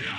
Yeah.